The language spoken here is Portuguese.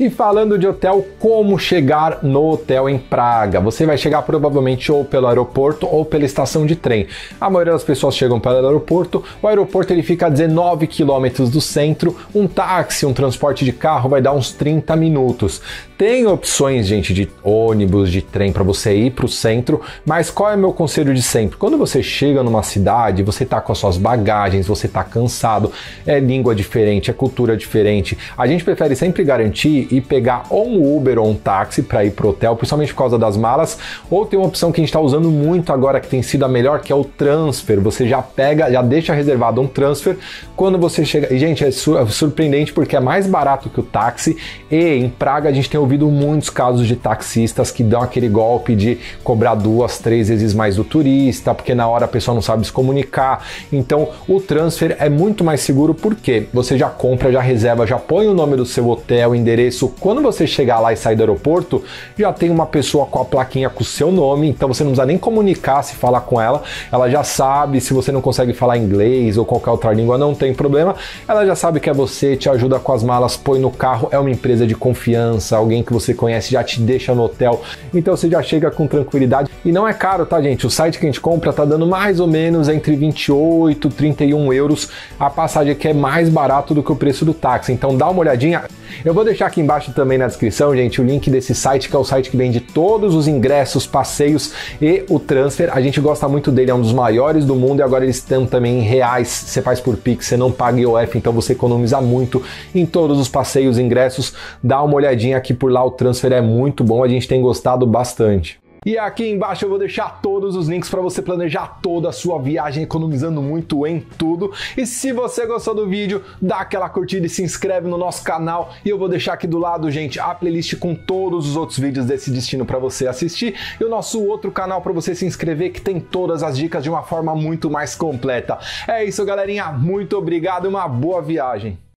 E falando de hotel, como chegar no hotel em Praga? Você vai chegar provavelmente ou pelo aeroporto ou pela estação de trem. A maioria das pessoas chegam pelo aeroporto. O aeroporto ele fica a 19 km do centro. Um táxi, um transporte de carro vai dar uns 30 minutos. Tem opções, gente, de ônibus, de trem para você ir para o centro, mas qual é o meu conselho de sempre? Quando você chega numa cidade, você tá com as suas bagagens, você tá cansado, é língua diferente, é cultura diferente. A gente prefere sempre garantir e pegar ou um Uber ou um táxi para ir pro hotel, principalmente por causa das malas, ou tem uma opção que a gente está usando muito agora, que tem sido a melhor, que é o transfer. Você já pega, já deixa reservado um transfer quando você chega. E, gente, é surpreendente porque é mais barato que o táxi, e em Praga a gente tem ouvido muitos casos de taxistas que dão aquele golpe de cobrar 2, 3 vezes mais do turista, porque na hora a pessoa não sabe se comunicar. Então o transfer é muito mais seguro porque você já compra, já reserva, já põe o nome do seu hotel, endereço. Quando você chegar lá e sair do aeroporto, já tem uma pessoa com a plaquinha com o seu nome, então você não precisa nem comunicar, se falar com ela, ela já sabe. Se você não consegue falar inglês ou qualquer outra língua, não tem problema, ela já sabe que é você, te ajuda com as malas, põe no carro, é uma empresa de confiança, alguém que você conhece já te deixa no hotel, então você já chega com tranquilidade. E não é caro, tá, gente? O site que a gente compra tá dando mais ou menos entre 28 e 31 euros a passagem, que é mais barato do que o preço do táxi, então dá uma olhadinha. Eu vou deixar aqui embaixo também na descrição, gente, o link desse site, que é o site que vende todos os ingressos, passeios e o transfer. A gente gosta muito dele, é um dos maiores do mundo, e agora eles estão também em reais. Você faz por Pix, você não paga IOF, então você economiza muito em todos os passeios, ingressos. Dá uma olhadinha aqui por lá, o transfer é muito bom, a gente tem gostado bastante. E aqui embaixo eu vou deixar todos os links para você planejar toda a sua viagem economizando muito em tudo. E se você gostou do vídeo, dá aquela curtida e se inscreve no nosso canal. E eu vou deixar aqui do lado, gente, a playlist com todos os outros vídeos desse destino para você assistir, e o nosso outro canal para você se inscrever, que tem todas as dicas de uma forma muito mais completa. É isso, galerinha, muito obrigado e uma boa viagem!